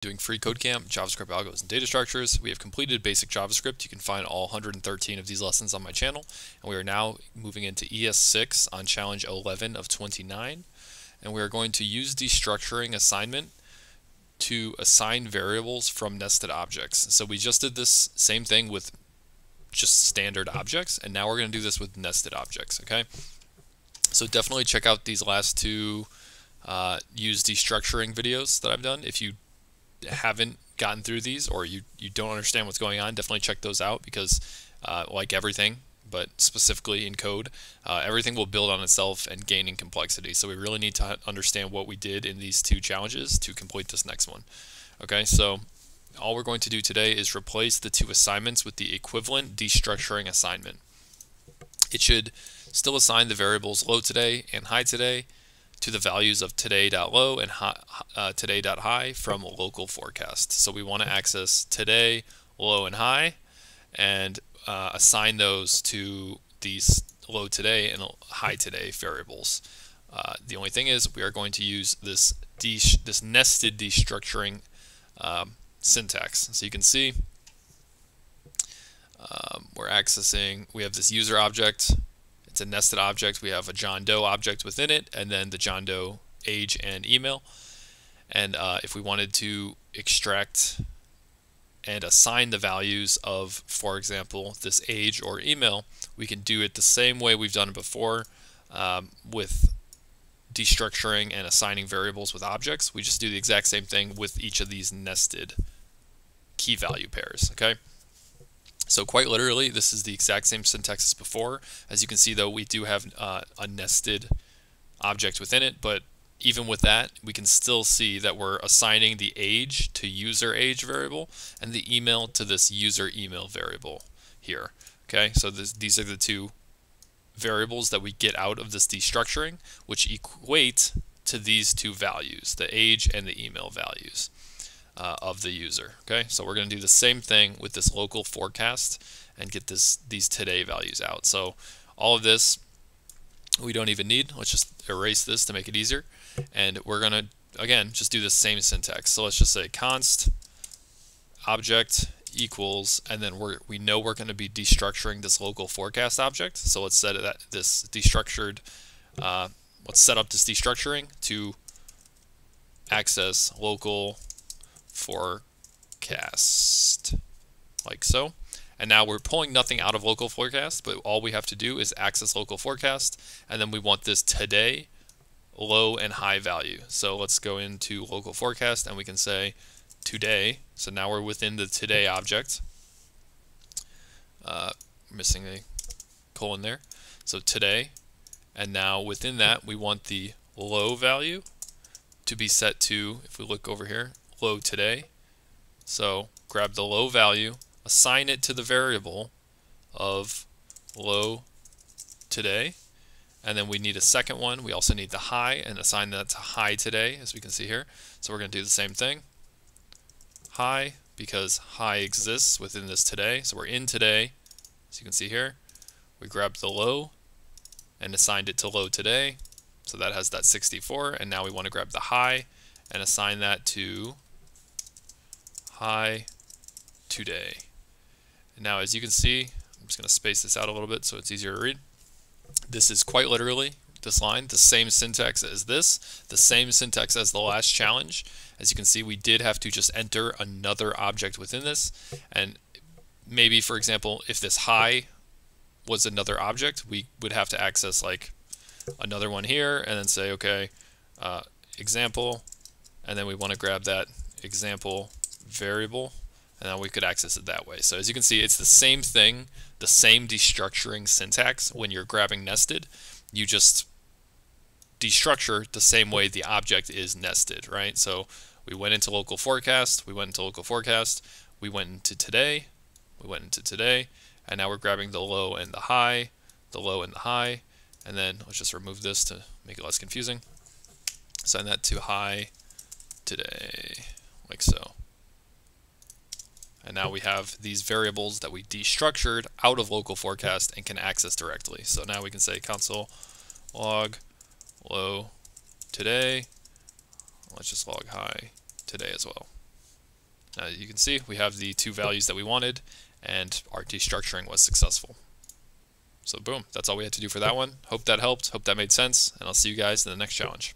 doing FreeCodeCamp, JavaScript algos and data structures. We have completed basic JavaScript. You can find all 113 of these lessons on my channel. And we are now moving into ES6 on challenge 11 of 29. And we are going to use destructuring assignment to assign variables from nested objects. So we just did this same thing with just standard objects, and now we're going to do this with nested objects, okay? So definitely check out these last two use destructuring videos that I've done. If you haven't gotten through these or you don't understand what's going on, definitely check those out because like everything, but specifically in code, everything will build on itself and gain in complexity. So we really need to understand what we did in these two challenges to complete this next one. Okay, so all we're going to do today is replace the two assignments with the equivalent destructuring assignment. It should still assign the variables low today and high today to the values of today.low and today.high from local forecast. So we want to access today, low, and high, and assign those to these low today and high today variables. The only thing is we are going to use this nested destructuring syntax. So you can see we have this user object. It's a nested object. We have a John Doe object within it, and then the John Doe age and email. And if we wanted to extract and assign the values of, for example, this age or email, we can do it the same way we've done it before with destructuring and assigning variables with objects. We just do the exact same thing with each of these nested key value pairs, okay? So quite literally, this is the exact same syntax as before. As you can see, though, we do have a nested object within it, but even with that, we can still see that we're assigning the age to user age variable and the email to this user email variable here. Okay, so these are the two variables that we get out of this destructuring, which equate to these two values, the age and the email values of the user. Okay, so we're going to do the same thing with this local forecast and get these today values out. So all of this we don't even need. Let's just erase this to make it easier. And we're going to, again, just do the same syntax. So let's just say const object equals, and then we know we're going to be destructuring this local forecast object. So let's set that this destructured, let's set up this destructuring to access local forecast, like so. And now we're pulling nothing out of local forecast, but all we have to do is access local forecast, and then we want this today, low, and high value. So let's go into local forecast, and we can say today. So now we're within the today object. Missing a colon there. So today, and now within that, we want the low value to be set to, if we look over here, low today. So grab the low value, assign it to the variable of low today, and then we need a second one. We also need the high, and assign that to high today, as we can see here. So we're going to do the same thing, high, because high exists within this today, so we're in today. As you can see here, we grabbed the low and assigned it to low today, so that has that 64. And now we want to grab the high and assign that to high today. Now, as you can see, I'm just going to space this out a little bit so it's easier to read. This is quite literally, this line, the same syntax as this, the same syntax as the last challenge. As you can see, we did have to just enter another object within this. And maybe, for example, if this high was another object, we would have to access like another one here and then say, okay, example. And then we want to grab that example variable, and then we could access it that way. So as you can see, it's the same thing, the same destructuring syntax. When you're grabbing nested, you just destructure the same way the object is nested, right? So we went into local forecast, we went into local forecast, we went into today, we went into today, and now we're grabbing the low and the high, the low and the high, and then let's just remove this to make it less confusing. Assign that to high today, like so. And now we have these variables that we destructured out of local forecast and can access directly. So now we can say console log low today. Let's just log high today as well. You can see we have the two values that we wanted, and our destructuring was successful. So boom, that's all we had to do for that one. Hope that helped, hope that made sense, and I'll see you guys in the next challenge.